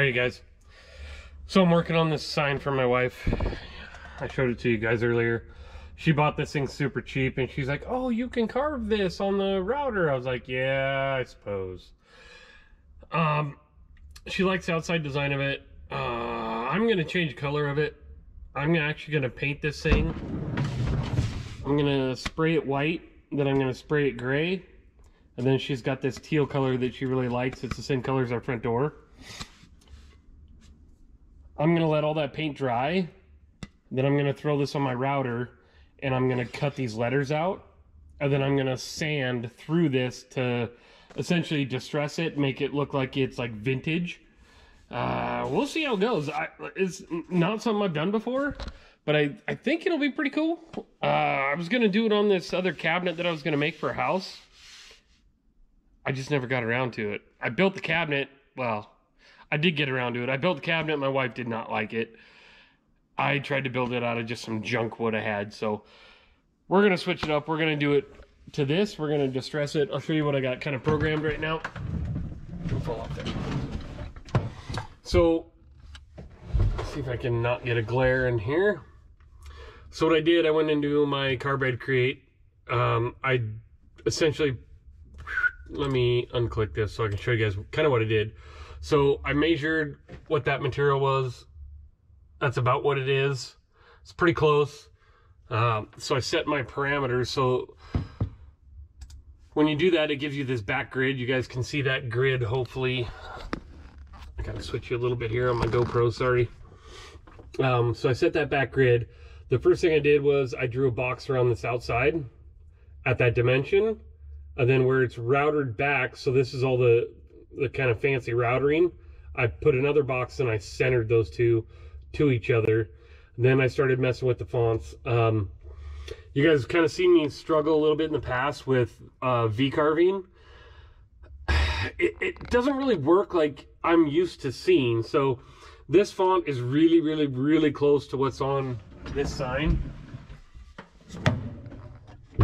All right, guys, so I'm working on this sign for my wife. I showed it to you guys earlier. She bought this thing super cheap, and she's like, oh, you can carve this on the router. I was like, yeah, I suppose. She likes the outside design of it. I'm gonna change color of it. I'm actually gonna paint this thing. I'm gonna spray it white, then I'm gonna spray it gray, and then she's got this teal color that she really likes. It's the same color as our front door. I'm gonna let all that paint dry, then I'm gonna throw this on my router, and I'm gonna cut these letters out, and then I'm gonna sand through this to essentially distress it, make it look like it's like vintage. We'll see how it goes. It's not something I've done before, but I think it'll be pretty cool. I was gonna do it on this other cabinet that I was gonna make for a house. I just never got around to it. I built the cabinet. Well, I did get around to it. I built the cabinet. My wife did not like it. I tried to build it out of just some junk wood I had. So we're gonna switch it up. We're gonna do it to this. We're gonna distress it. I'll show you what I got kind of programmed right now. It'll fall off there. So, let's see if I can not get a glare in here. So what I did, I went into my Carbide Create. I essentially, let me unclick this so I can show you guys kind of what I did. So I measured what that material was. That's about what it is. It's pretty close. So I set my parameters. So when you do that, it gives you this back grid. You guys can see that grid, hopefully. I gotta switch you a little bit here on my GoPro, sorry. So I set that back grid. The first thing I did was I drew a box around this outside at that dimension, and then where it's routed back, so this is all the kind of fancy routering, I put another box and I centered those two to each other. And then I started messing with the fonts. You guys kind of seen me struggle a little bit in the past with V-carving. It doesn't really work like I'm used to seeing. So this font is really, really, really close to what's on this sign.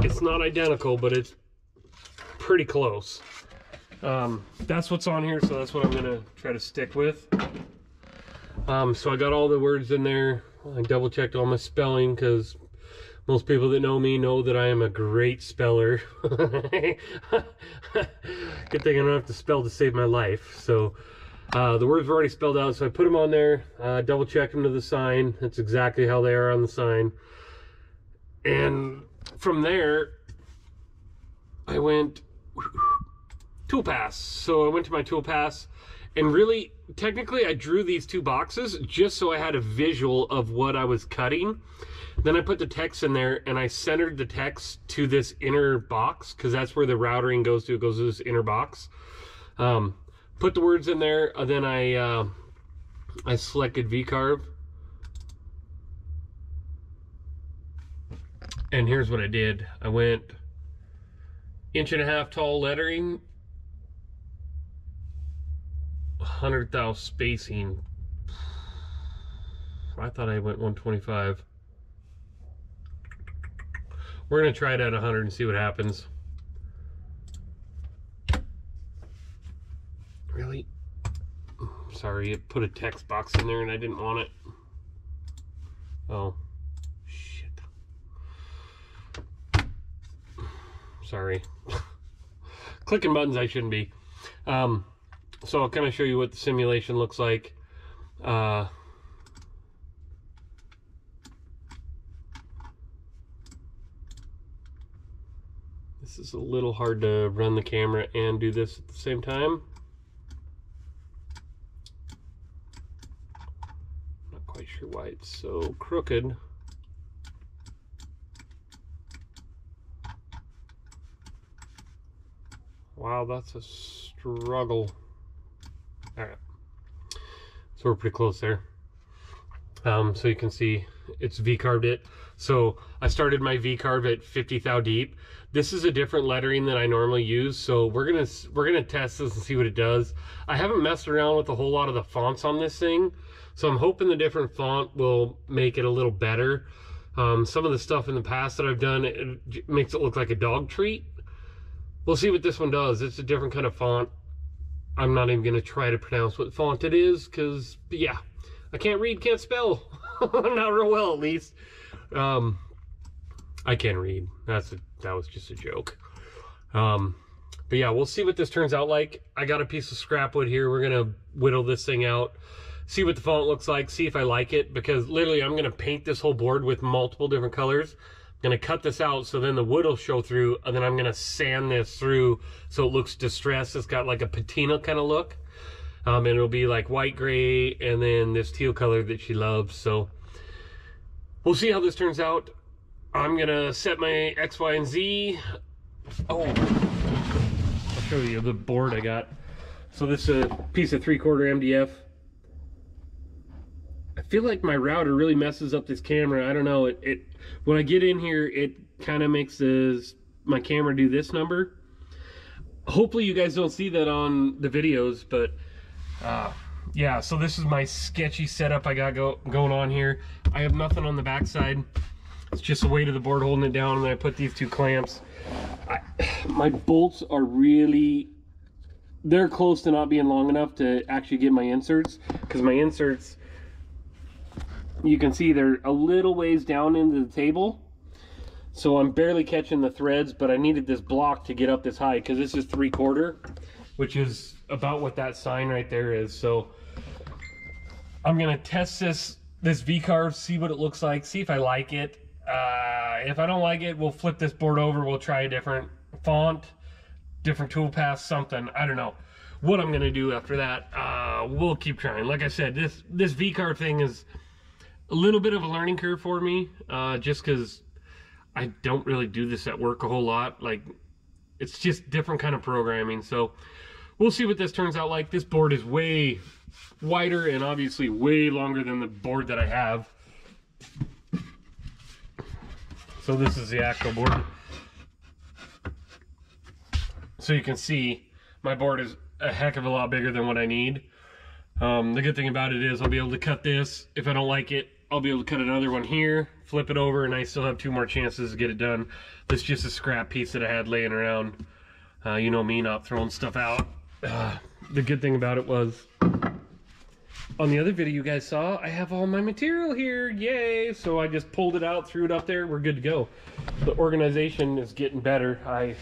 It's not identical, but it's pretty close. That's what's on here, so that's what I'm gonna try to stick with. So I got all the words in there. I double checked all my spelling, because most people that know me know that I am a great speller. Good thing I don't have to spell to save my life. So the words were already spelled out, so I put them on there, double checked them to the sign. That's exactly how they are on the sign. And from there, I went tool pass. So I went to my tool pass, and really, technically, I drew these two boxes just so I had a visual of what I was cutting. Then I put the text in there, and I centered the text to this inner box, because that's where the routering goes to. It goes to this inner box. Put the words in there, and then I selected Vcarve. And here's what I did. I went 1.5 inch tall lettering, 100 thou spacing. I thought I went 125. We're gonna try it at 100 and see what happens. Really? Sorry, it put a text box in there and I didn't want it. Oh, shit. Sorry. Clicking buttons I shouldn't be. So I'll kind of show you what the simulation looks like. This is a little hard to run the camera and do this at the same time. Not quite sure why it's so crooked. Wow, that's a struggle. All right, so we're pretty close there. So you can see it's V-carved it. So I started my V-carve at 50 thou deep. This is a different lettering than I normally use, so we're gonna test this and see what it does. I haven't messed around with a whole lot of the fonts on this thing, so I'm hoping the different font will make it a little better. Some of the stuff in the past that I've done, it makes it look like a dog treat. We'll see what this one does. It's a different kind of font. I'm not even gonna try to pronounce what font it is, because yeah, I can't read, can't spell. Not real well, at least. I can read. That was just a joke. But yeah, we'll see what this turns out like. I got a piece of scrap wood here. We're gonna whittle this thing out, see what the font looks like, see if I like it, because literally I'm gonna paint this whole board with multiple different colors. I'm gonna cut this out so then the wood will show through, and then I'm gonna sand this through so it looks distressed. It's got like a patina kind of look. And it'll be like white, gray, and then this teal color that she loves. So we'll see how this turns out. I'm gonna set my X, Y, and Z. Oh, I'll show you the board I got. So this is a piece of 3/4 MDF. I feel like my router really messes up this camera. I don't know. It when I get in here, it kind of makes my camera do this number. Hopefully you guys don't see that on the videos, but yeah, so this is my sketchy setup I got going on here. I have nothing on the backside. It's just the weight of the board holding it down, and then I put these two clamps. My bolts are really, they're close to not being long enough to actually get my inserts, because my inserts, you can see they're a little ways down into the table, so I'm barely catching the threads. But I needed this block to get up this high, because this is 3/4, which is about what that sign right there is. So I'm gonna test this Vcarve, see what it looks like, see if I like it. If I don't like it, we'll flip this board over, we'll try a different font, different tool path, something. I don't know what I'm gonna do after that. We'll keep trying. Like I said, this Vcarve thing is a little bit of a learning curve for me, just because I don't really do this at work a whole lot. Like, it's just different kind of programming. So we'll see what this turns out like. This board is way wider and obviously way longer than the board that I have. So this is the actual board. So you can see my board is a heck of a lot bigger than what I need. The good thing about it is I'll be able to cut this. If I don't like it, I'll be able to cut another one here, flip it over, and I still have two more chances to get it done. This is just a scrap piece that I had laying around. You know me, not throwing stuff out. The good thing about it was, on the other video you guys saw, I have all my material here, yay! So I just pulled it out, threw it up there, we're good to go. The organization is getting better. I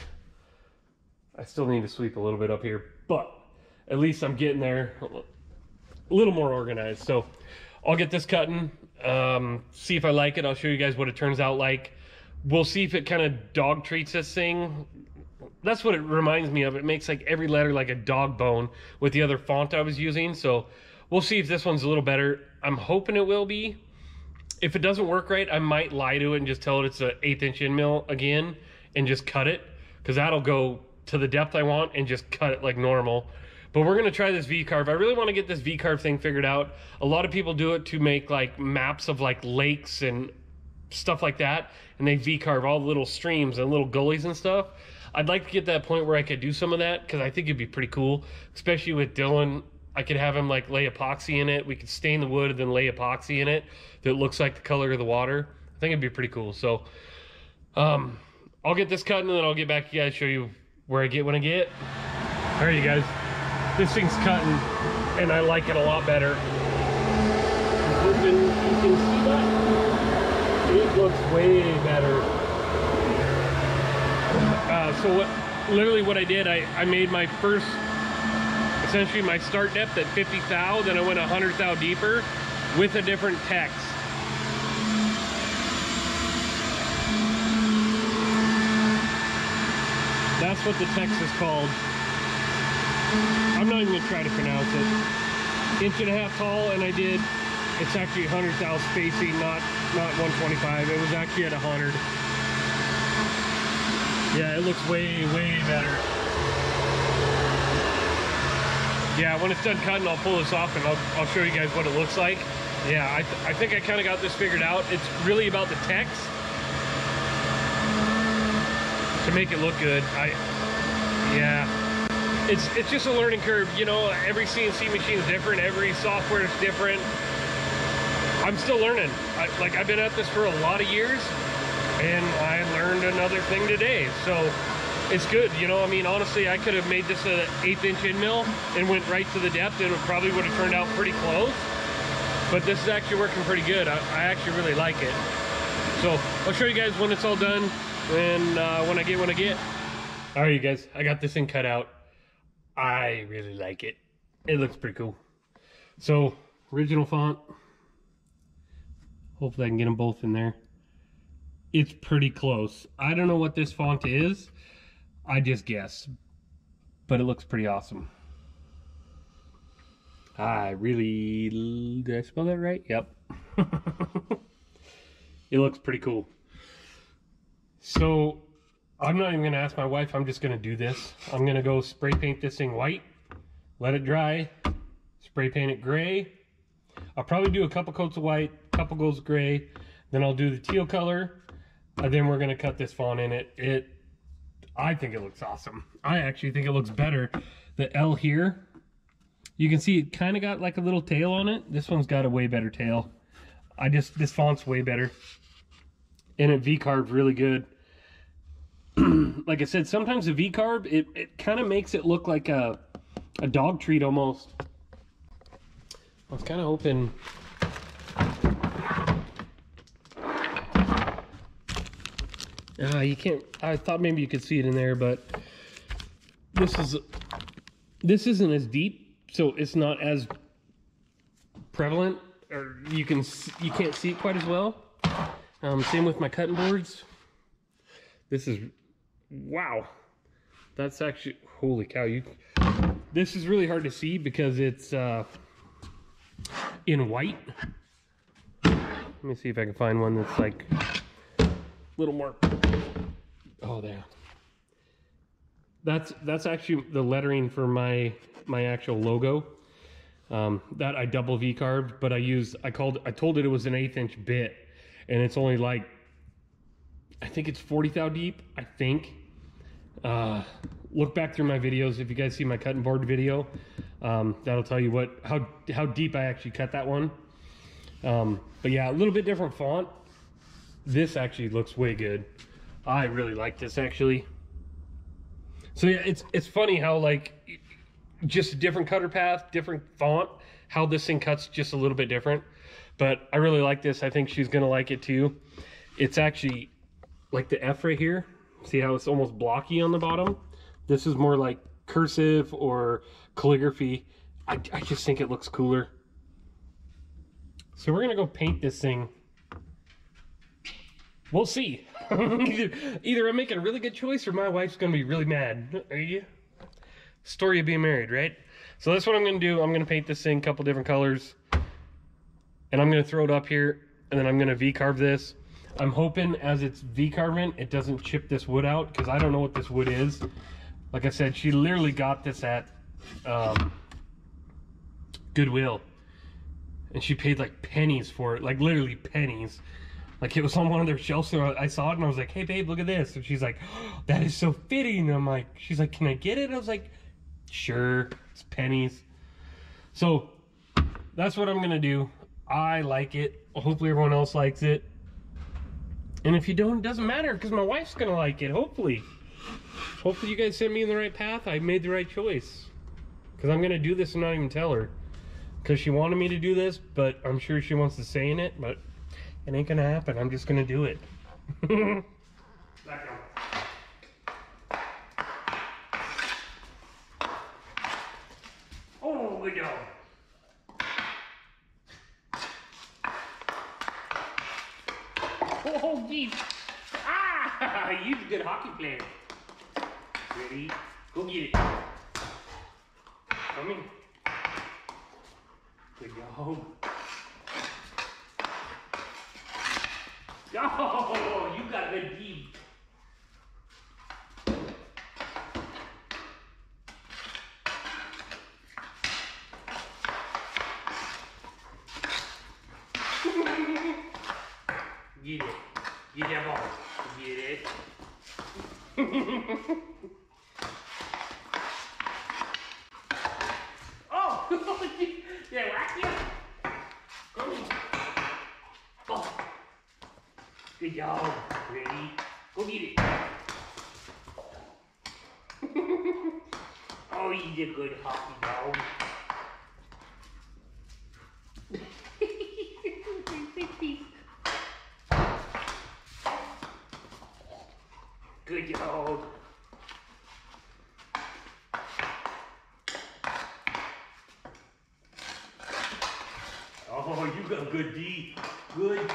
still need to sweep a little bit up here, but at least I'm getting there, a little more organized. So I'll get this cutting, see if I like it. I'll show you guys what it turns out like. We'll see if it kind of dog treats this thing. That's what it reminds me of. It makes like every letter like a dog bone with the other font I was using. So we'll see if this one's a little better. I'm hoping it will be. If it doesn't work right, I might lie to it and just tell it it's an 1/8 inch end mill again and just cut it, because that'll go to the depth I want and just cut it like normal. But we're gonna try this Vcarve. I really wanna get this Vcarve thing figured out. A lot of people do it to make like maps of like lakes and stuff like that, and they Vcarve all the little streams and little gullies and stuff. I'd like to get to that point where I could do some of that, because I think it'd be pretty cool, especially with Dylan. I could have him like lay epoxy in it. We could stain the wood and then lay epoxy in it that looks like the color of the water. I think it'd be pretty cool. So I'll get this cut, and then I'll get back to you guys, show you where I get when I get. All right, you guys, this thing's cutting, and I like it a lot better. I'm hoping you can see that. It looks way better. So literally what I did, I made my first, essentially my start depth at 50 thou, then I went 100 thou deeper with a different text. That's what the text is called. I'm not even going to try to pronounce it. 1.5 inch tall, and I did, it's actually 100 thou spacing, not 125, it was actually at 100. Yeah, it looks way, way better. Yeah, when it's done cutting, I'll pull this off and I'll show you guys what it looks like. Yeah, I think I kind of got this figured out. It's really about the text to make it look good. Yeah, it's just a learning curve. You know, every CNC machine is different. Every software is different. I'm still learning. I've been at this for a lot of years, and I learned another thing today. So it's good, you know. I mean, honestly, I could have made this an 1/8" end mill and went right to the depth, and it probably would have turned out pretty close. But this is actually working pretty good. I actually really like it. So I'll show you guys when it's all done, and when I get. All right, you guys, I got this thing cut out. I really like it. It looks pretty cool. So original font. Hopefully I can get them both in there. It's pretty close. I don't know what this font is. I just guess, but it looks pretty awesome. I really, did I spell that right? Yep. It looks pretty cool. So I'm not even gonna ask my wife, I'm just gonna do this. I'm gonna go spray paint this thing white, let it dry, spray paint it gray. I'll probably do a couple coats of white, couple goes gray, then I'll do the teal color, and then we're gonna cut this font in it. I think it looks awesome. I actually think it looks better. The L here, you can see it kind of got like a little tail on it. This one's got a way better tail. This font's way better. And it V-carved really good. Like I said, sometimes the V-carve, it kind of makes it look like a dog treat almost. I was kind of hoping... you can't, I thought maybe you could see it in there, but this isn't as deep, so it's not as prevalent, or you can't see it quite as well. Same with my cutting boards. This is, wow, that's actually, holy cow, this is really hard to see because it's in white. Let me see if I can find one that's like a little more. Oh, there. That's actually the lettering for my actual logo. That I double V carved, but I told it was an 1/8" bit, and it's only like, I think it's 40 thou deep, I think. Look back through my videos if you guys see my cutting board video. That'll tell you how deep I actually cut that one. But yeah, a little bit different font. This actually looks way good. I really like this actually. So yeah, it's funny how like just a different cutter path, different font, how this thing cuts just a little bit different. But I really like this. I think she's gonna like it too. It's actually like the F right here. See how it's almost blocky on the bottom? This is more like cursive or calligraphy. I just think it looks cooler. So we're gonna go paint this thing. We'll see. Either I'm making a really good choice or my wife's gonna be really mad. Are you? Story of being married, right? So that's what I'm gonna do. I'm gonna paint this thing a couple different colors, and I'm gonna throw it up here, and then I'm gonna V-carve this. I'm hoping as it's V-carving, it doesn't chip this wood out, because I don't know what this wood is. Like I said, she literally got this at Goodwill, and she paid like pennies for it, like literally pennies. Like it was on one of their shelves, so I saw it and I was like, hey babe, look at this. And she's like, oh, that is so fitting. And I'm like, she's like, can I get it? And I was like, sure, it's pennies. So that's what I'm gonna do. I like it. Hopefully everyone else likes it. And if you don't, it doesn't matter, because my wife's gonna like it, hopefully. Hopefully you guys sent me in the right path. I made the right choice. Because I'm gonna do this and not even tell her. Because she wanted me to do this, but I'm sure she wants to say in it, but it ain't gonna happen. I'm just gonna do it. Back up. Holy cow. Oh, geez. Ah, you're a good hockey player. Ready? Go get it. Come in. Good job. Oh, you got a good deed. Get it. Get that ball. Get it. Oh! Did I whack you? Go get it. Ball. Good job. Ready? Go get it. Oh, he's a good hockey dog. Good dog. Oh, you got good D. Good D.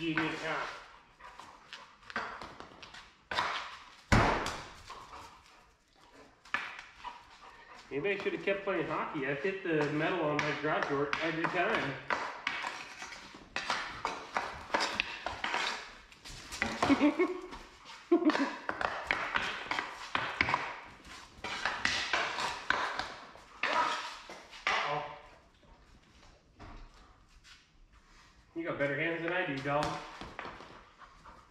You get it, huh? Maybe I should have kept playing hockey. I've hit the metal on my garage door every time. Uh-oh. You got better hands than I do, dog.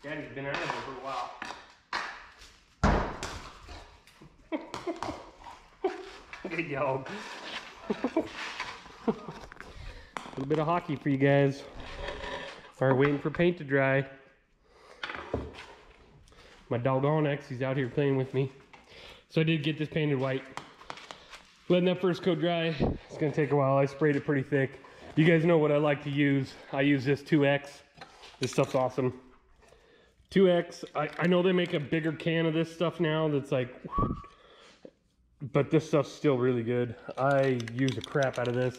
Daddy's been out of it for a while. Good dog. A little bit of hockey for you guys. We're waiting for paint to dry. My dog Onyx, he's out here playing with me. So I did get this painted white. Letting that first coat dry. It's gonna take a while. I sprayed it pretty thick. You guys know what I like to use. I use this 2X. This stuff's awesome. 2X. I know they make a bigger can of this stuff now that's like... But this stuff's still really good. I use the crap out of this.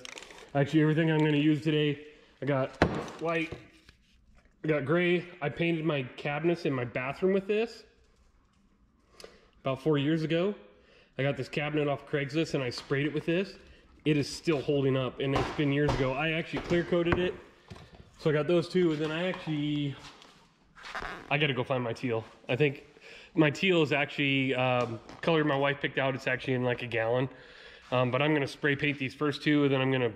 Actually, everything I'm going to use today, I got white, I got gray. I painted my cabinets in my bathroom with this about 4 years ago. I got this cabinet off Craigslist and I sprayed it with this. It is still holding up, and it's been years ago. I actually clear coated it. So I got those two, and then I got to go find my teal. I think my teal is actually color my wife picked out. It's actually in like a gallon, but I'm gonna spray paint these first two, and then I'm gonna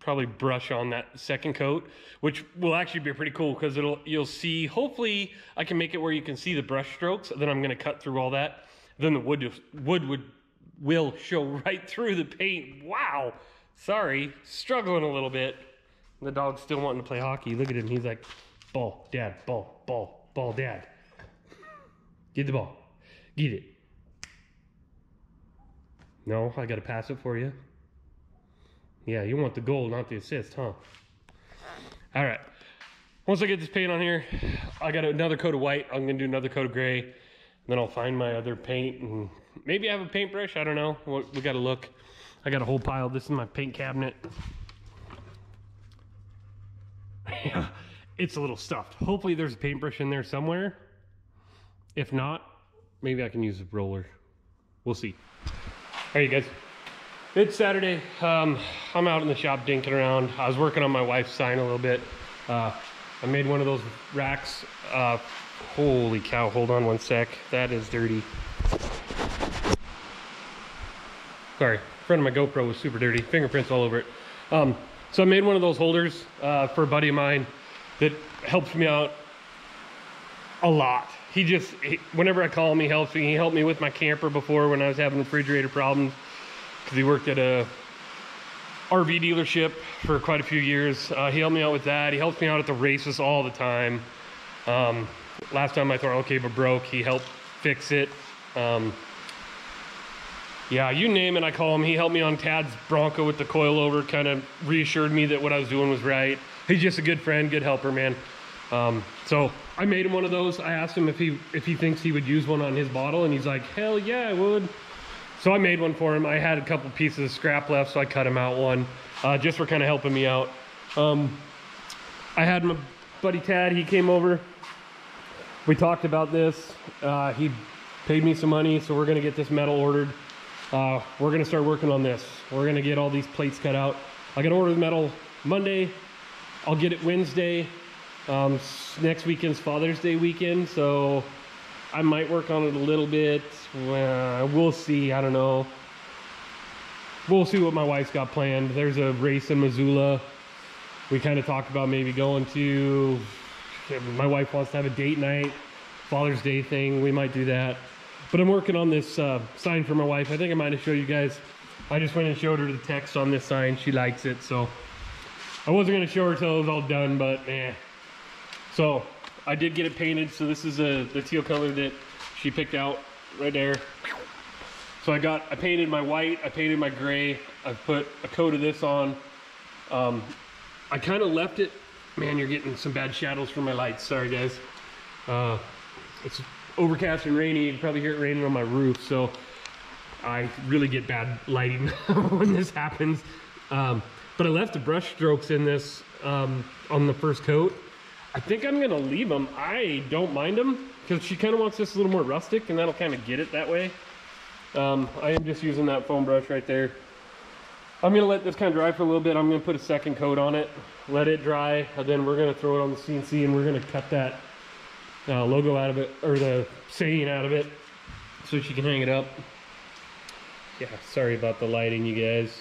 probably brush on that second coat, which will actually be pretty cool because you'll see. Hopefully, I can make it where you can see the brush strokes. Then I'm gonna cut through all that. Then the wood will show right through the paint. Wow, sorry, struggling a little bit. The dog's still wanting to play hockey. Look at him. He's like, ball, dad, ball, ball, ball, dad. Get the ball. Get it. No, I gotta pass it for you. Yeah, you want the goal, not the assist, huh? All right. Once I get this paint on here, I got another coat of white. I'm gonna do another coat of gray. And then I'll find my other paint, and maybe I have a paintbrush. I don't know. We gotta look. I got a whole pile. This is my paint cabinet. It's a little stuffed. Hopefully there's a paintbrush in there somewhere. If not, maybe I can use a roller. We'll see. All right, you guys. It's Saturday. I'm out in the shop dinking around. I was working on my wife's sign a little bit. I made one of those racks. Holy cow, hold on one sec. That is dirty. Sorry, front of my GoPro was super dirty. Fingerprints all over it. So I made one of those holders for a buddy of mine that helps me out a lot. Whenever I call him, he helps me. He helped me with my camper before when I was having refrigerator problems, because he worked at a RV dealership for quite a few years. He helped me out with that. He helps me out at the races all the time. Last time my throttle cable broke, he helped fix it. Yeah, you name it, I call him. He helped me on Tad's Bronco with the coilover, kind of reassured me that what I was doing was right. He's just a good friend, good helper, man. So I made him one of those. I asked him if he thinks he would use one on his bottle, and he's like, hell yeah, I would. So I made one for him. I had a couple pieces of scrap left, so I cut him out one, just for kind of helping me out. I had my buddy Tad, he came over. We talked about this. He paid me some money, so we're gonna get this metal ordered. We're gonna start working on this. We're gonna get all these plates cut out. I gotta order the metal Monday. I'll get it Wednesday. Next weekend's Father's Day weekend, so I might work on it a little bit. We'll see. I don't know. We'll see what my wife's got planned. There's a race in Missoula. We kind of talked about maybe going to. My wife wants to have a date night, Father's Day thing. We might do that. But I'm working on this sign for my wife. I think I might have showed you guys. I just went and showed her the text on this sign. She likes it, so I wasn't gonna show her till it was all done, but eh. So I did get it painted, so this is the teal color that she picked out right there. So I painted my white, I painted my gray, I put a coat of this on. I kind of left it, man, you're getting some bad shadows from my lights, sorry guys. It's overcast and rainy, you can probably hear it raining on my roof, so I really get bad lighting when this happens. But I left the brush strokes in this on the first coat. I think I'm gonna leave them. I don't mind them because she kind of wants this a little more rustic, and that'll kind of get it that way. I am just using that foam brush right there. I'm gonna let this kind of dry for a little bit. I'm gonna put a second coat on it, let it dry, and then we're gonna throw it on the CNC and we're gonna cut that logo out of it, or the saying out of it, so she can hang it up. Yeah, sorry about the lighting, you guys.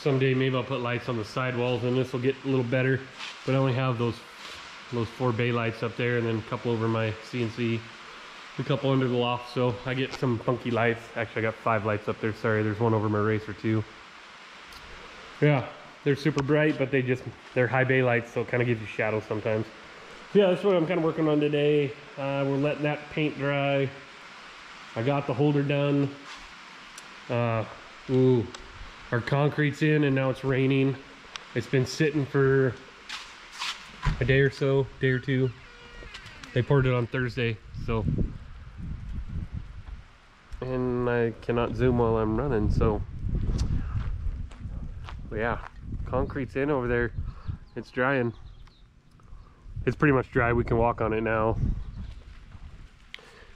Someday maybe I'll put lights on the sidewalls and this will get a little better, but I only have those four bay lights up there and then a couple over my CNC, a couple under the loft, so I get some funky lights. Actually, I got 5 lights up there, sorry, there's one over my racer too. Yeah, they're super bright, but they're high bay lights, so it kind of gives you shadows sometimes. So yeah, that's what I'm kind of working on today. We're letting that paint dry. I got the holder done. Ooh, our concrete's in and now it's raining. It's been sitting for a day or so, day or two. They poured it on Thursday, so. And I cannot zoom while I'm running, so. But yeah, concrete's in over there. It's drying. It's pretty much dry, we can walk on it now.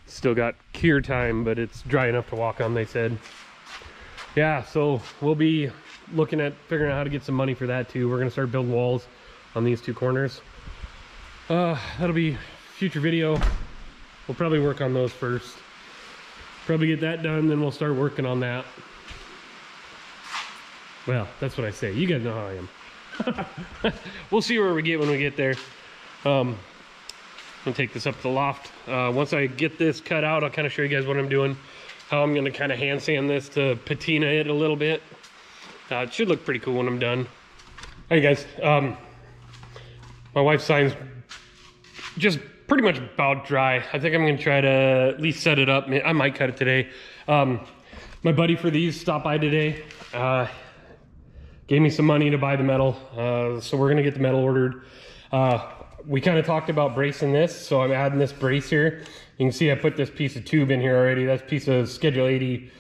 Still got cure time, but it's dry enough to walk on, they said. Yeah, so we'll be looking at figuring out how to get some money for that too. We're gonna start building walls on these two corners. That'll be future video. We'll probably work on those first, probably get that done, then we'll start working on that. Well, that's what I say, you guys know how I am. We'll see where we get when we get there. I'm gonna take this up to the loft. Once I get this cut out, I'll kind of show you guys what I'm doing, how I'm gonna kind of hand sand this to patina it a little bit. It should look pretty cool when I'm done. Hey guys, my wife's sign's just pretty much about dry. I think I'm gonna try to at least set it up. I might cut it today. My buddy for these stopped by today, gave me some money to buy the metal, so we're gonna get the metal ordered. We kind of talked about bracing this, so I'm adding this brace here. You can see I put this piece of tube in here already. That's a piece of Schedule 80,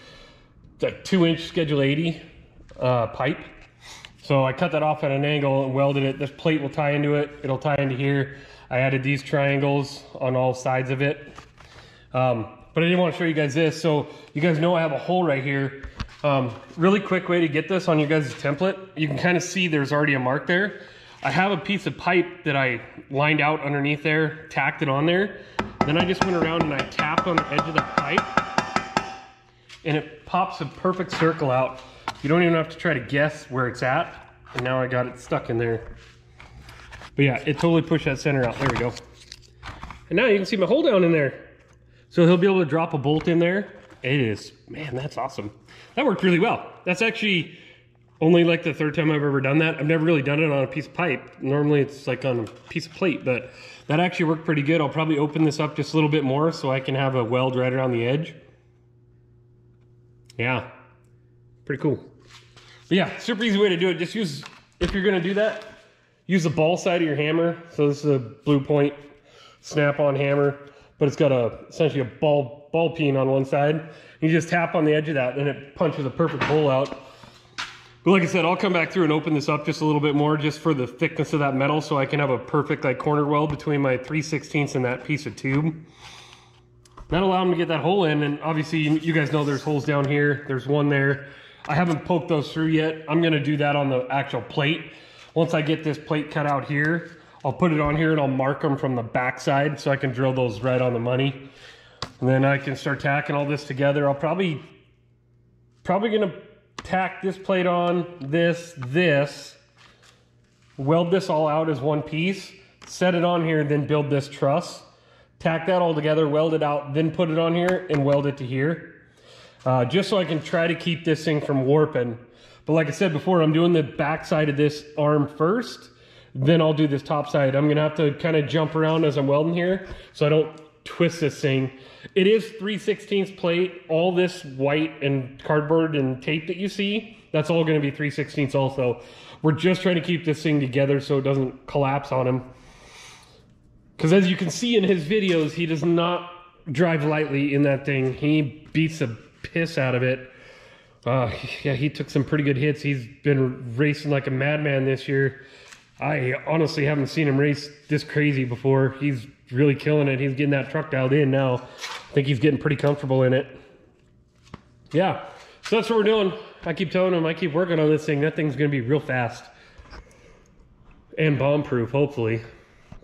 like 2-inch Schedule 80 pipe. So I cut that off at an angle and welded it. This plate will tie into it. It'll tie into here. I added these triangles on all sides of it. But I didn't want to show you guys this. So you guys know I have a hole right here. Really quick way to get this on your guys' template. You can kind of see there's already a mark there. I have a piece of pipe that I lined out underneath there, tacked it on there. Then I just went around and I tapped on the edge of the pipe and it pops a perfect circle out. You don't even have to try to guess where it's at. And now I got it stuck in there. But yeah, it totally pushed that center out. There we go. And now you can see my hole down in there. So he'll be able to drop a bolt in there. It is, man, that's awesome. That worked really well. That's actually only like the 3rd time I've ever done that. I've never really done it on a piece of pipe. Normally it's like on a piece of plate, but that actually worked pretty good. I'll probably open this up just a little bit more so I can have a weld right around the edge. Yeah, pretty cool. But yeah, super easy way to do it. Just use, if you're gonna do that, use the ball side of your hammer. So this is a Blue Point Snap On hammer, but it's got essentially a ball peen on one side. You just tap on the edge of that and it punches a perfect hole out. But like I said, I'll come back through and open this up just a little bit more just for the thickness of that metal so I can have a perfect like corner weld between my 3/16 and that piece of tube. That'll allow them to get that hole in, and obviously you guys know there's holes down here, there's one there. I haven't poked those through yet. I'm gonna do that on the actual plate. Once I get this plate cut out here, I'll put it on here and I'll mark them from the backside so I can drill those right on the money. And then I can start tacking all this together. I'll probably gonna tack this plate on, this, weld this all out as one piece, set it on here, then build this truss, tack that all together, weld it out, then put it on here and weld it to here, just so I can try to keep this thing from warping. But like I said before, I'm doing the back side of this arm first, then I'll do this top side. I'm gonna have to kind of jump around as I'm welding here so I don't twist this thing. It is 3/16 plate. All this white and cardboard and tape that you see, that's all gonna be 3/16 also. We're just trying to keep this thing together so it doesn't collapse on him. Because as you can see in his videos, he does not drive lightly in that thing. He beats the piss out of it. Yeah, he took some pretty good hits. He's been racing like a madman this year. I honestly haven't seen him race this crazy before. He's really killing it. He's getting that truck dialed in now. I think he's getting pretty comfortable in it. Yeah, so that's what we're doing. I keep telling him, I keep working on this thing. That thing's gonna be real fast and bomb proof, hopefully.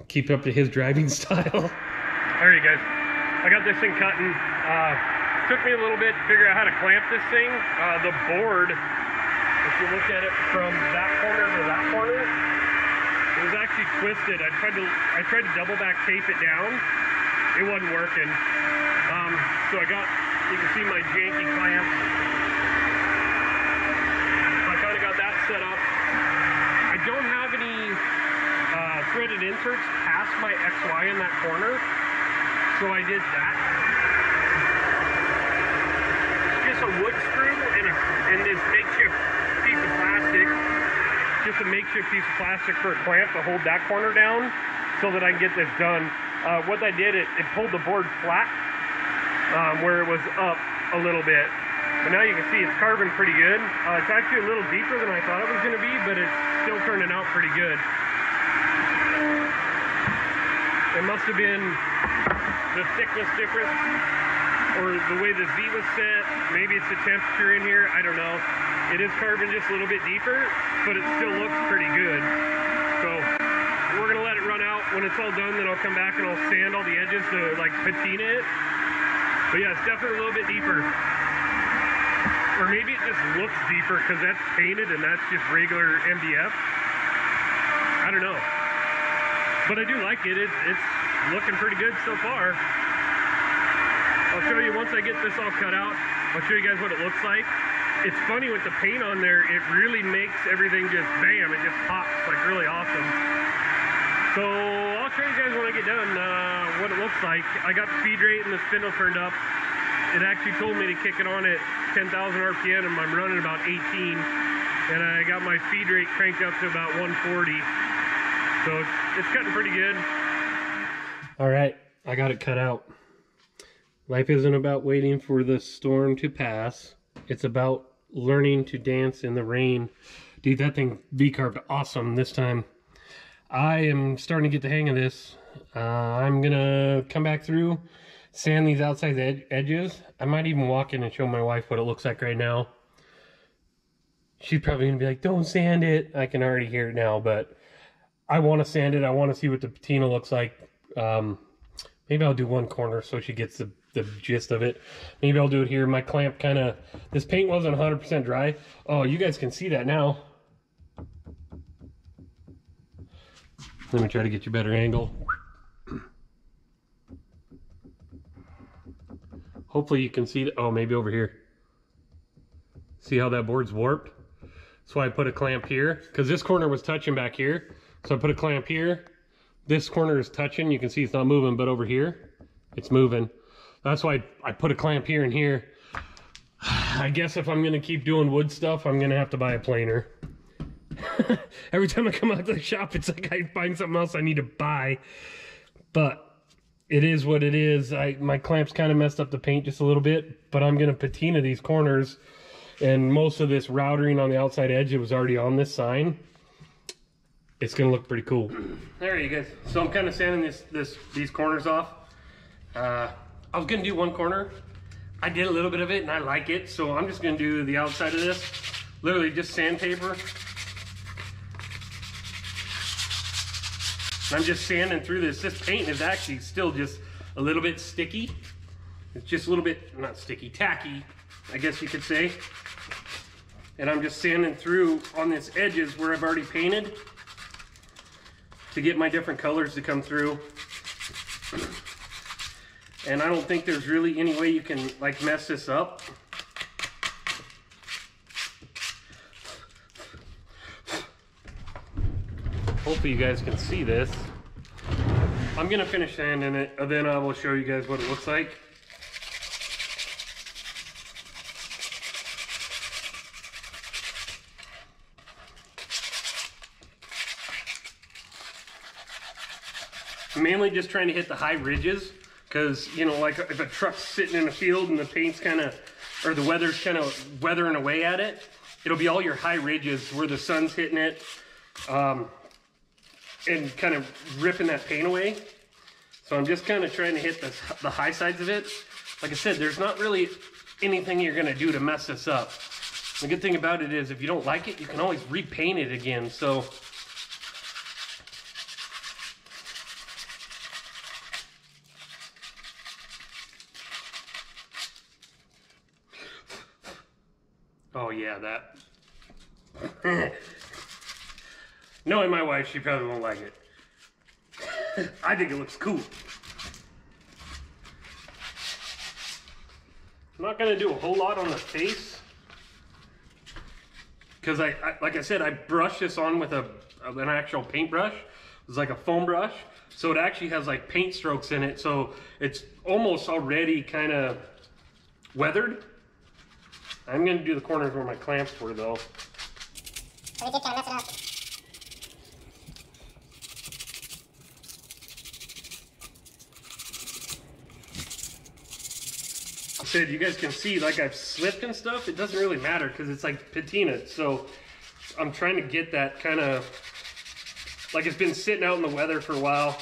Keep up to his driving style. All right, guys, I got this thing cutting. Took me a little bit to figure out how to clamp this thing. The board, if you look at it from that corner to that corner, it was actually twisted. I tried to double back tape it down. It wasn't working. So I got, you can see my janky clamp. So I kind of got that set up. I don't have any threaded inserts past my XY in that corner, so I did that. Just a wood screw and this makeshift piece of plastic. Just a makeshift piece of plastic for a clamp to hold that corner down so that I can get this done. What I did, it pulled the board flat where it was up a little bit. But now you can see it's carving pretty good. It's actually a little deeper than I thought it was going to be, but it's still turning out pretty good. It must have been the thickness difference or the way the Z was set. Maybe it's the temperature in here. I don't know. It is carving just a little bit deeper, but it still looks pretty good. So we're going to let it run out. When it's all done, then I'll come back and I'll sand all the edges to like patina it. But yeah, it's definitely a little bit deeper. Or maybe it just looks deeper because that's painted and that's just regular MDF. I don't know. But I do like it. It's looking pretty good so far. I'll show you once I get this all cut out. I'll show you guys what it looks like. It's funny with the paint on there, it really makes everything just bam, it just pops like really awesome. So I'll show you guys when I get done what it looks like. I got the feed rate and the spindle turned up. It actually told me to kick it on at 10,000 RPM and I'm running about 18. And I got my feed rate cranked up to about 140. So it's cutting pretty good. All right, I got it cut out. Life isn't about waiting for the storm to pass. It's about learning to dance in the rain. Dude, that thing Vcarve awesome this time. I am starting to get the hang of this. I'm gonna come back through, sand these outside edges. I might even walk in and show my wife what it looks like right now. She's probably gonna be like, don't sand it. I can already hear it now, but I want to sand it. I want to see what the patina looks like. Maybe I'll do one corner so she gets the gist of it. Maybe I'll do it here. My clamp kind of, this paint wasn't 100% dry. Oh, you guys can see that now. Let me try to get you a better angle. Hopefully you can see that. Oh, maybe over here. See how that board's warped? That's why I put a clamp here, because this corner was touching back here. So I put a clamp here. This corner is touching. You can see it's not moving, but over here, it's moving. That's why I put a clamp here and here. I guess if I'm gonna keep doing wood stuff, I'm gonna have to buy a planer. Every time I come out to the shop, it's like I find something else I need to buy. But it is what it is. My clamps kind of messed up the paint just a little bit, but I'm gonna patina these corners. And most of this routering on the outside edge, it was already on this sign. It's gonna look pretty cool. There you guys. So I'm kind of sanding these corners off. I was gonna do one corner. I did a little bit of it and I like it. So I'm just gonna do the outside of this. Literally just sandpaper. I'm just sanding through this. This paint is actually still just a little bit sticky. It's just a little bit, not sticky, tacky, I guess you could say. And I'm just sanding through on these edges where I've already painted, to get my different colors to come through. And I don't think there's really any way you can like mess this up. Hopefully you guys can see this. I'm gonna finish sanding it and then I will show you guys what it looks like. Mainly just trying to hit the high ridges, because you know, like if a truck's sitting in a field and the paint's kind of, or the weather's kind of weathering away at it, it'll be all your high ridges where the sun's hitting it and kind of ripping that paint away. So I'm just kind of trying to hit the high sides of it. Like I said, there's not really anything you're going to do to mess this up. The good thing about it is if you don't like it, you can always repaint it again. So oh yeah, that. Knowing my wife, she probably won't like it. I think it looks cool. I'm not gonna do a whole lot on the face, because I like I said, I brushed this on with an actual paintbrush. It's like a foam brush, so it actually has like paint strokes in it. So it's almost already kind of weathered. I'm gonna do the corners where my clamps were though. We did kind of mess it up. Said, you guys can see like I've slipped and stuff. It doesn't really matter because it's like patina, so I'm trying to get that kind of like it's been sitting out in the weather for a while.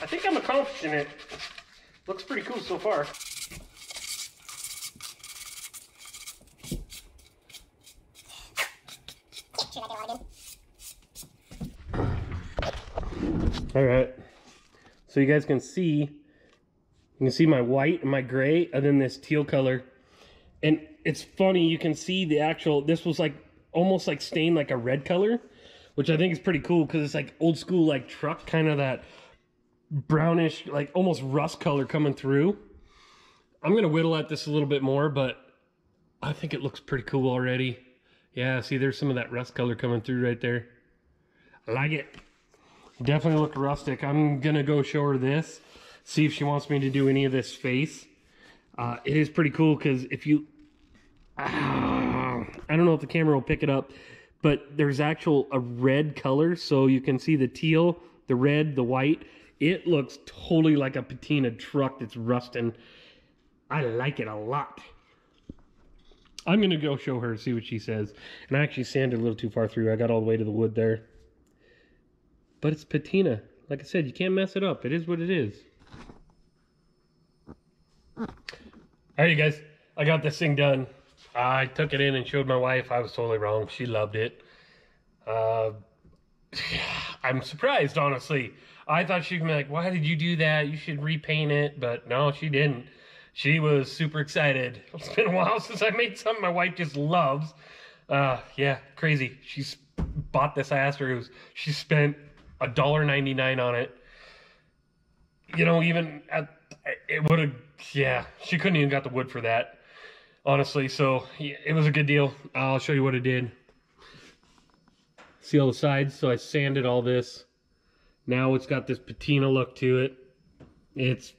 I think I'm accomplishing it. Looks pretty cool so far. All right, so you guys can see, you can see my white and my gray and then this teal color. And it's funny, you can see the actual, this was like almost like stained like a red color, which I think is pretty cool because it's like old school like truck, kind of that brownish like almost rust color coming through. I'm gonna whittle at this a little bit more, but I think it looks pretty cool already. Yeah, see there's some of that rust color coming through right there. I like it. Definitely look rustic. I'm gonna go show her this. See if she wants me to do any of this face. It is pretty cool because if you, I don't know if the camera will pick it up, but there's a red color. So you can see the teal, the red, the white. It looks totally like a patina truck that's rusting. I like it a lot. I'm gonna go show her, see what she says. And I actually sanded a little too far through. I got all the way to the wood there. But it's patina. Like I said, you can't mess it up. It is what it is. All right, you guys, I got this thing done. I took it in and showed my wife. I was totally wrong. She loved it. I'm surprised, honestly. I thought she'd be like, why did you do that? You should repaint it. But no, she didn't. She was super excited. It's been a while since I made something my wife just loves. Yeah, crazy. She bought this. I asked her. She spent $1.99 on it. You know, even at, it would have, yeah, she couldn't even got the wood for that, honestly. So yeah, it was a good deal. I'll show you what it did. See all the sides? So I sanded all this. Now it's got this patina look to it. It's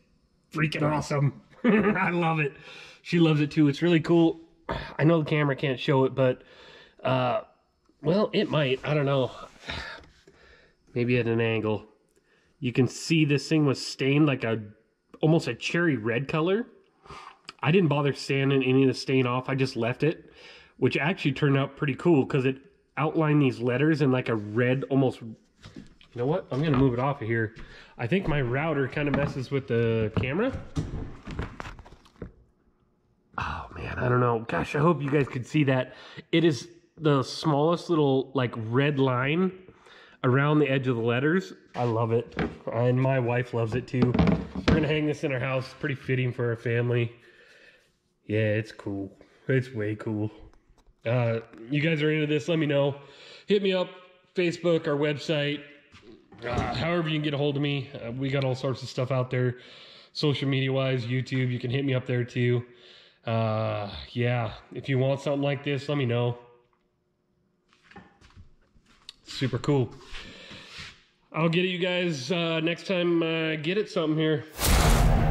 freaking awesome. I love it. She loves it too. It's really cool. I know the camera can't show it, but well, it might. I don't know. Maybe at an angle. You can see this thing was stained like a almost a cherry red color. I didn't bother sanding any of the stain off. I just left it, which actually turned out pretty cool because it outlined these letters in like a red almost. You know what? I'm gonna move it off of here. I think my router kind of messes with the camera. Oh man, I don't know. Gosh, I hope you guys could see that. It is the smallest little like red line around the edge of the letters. I love it, and my wife loves it too. We're gonna hang this in our house. Pretty fitting for our family. Yeah, it's cool. It's way cool. You guys are into this, let me know. Hit me up, Facebook, our website, however you can get a hold of me. We got all sorts of stuff out there, social media wise, YouTube. You can hit me up there too. Yeah, if you want something like this, let me know. super cool. I'll get it you guys next time I get it something here.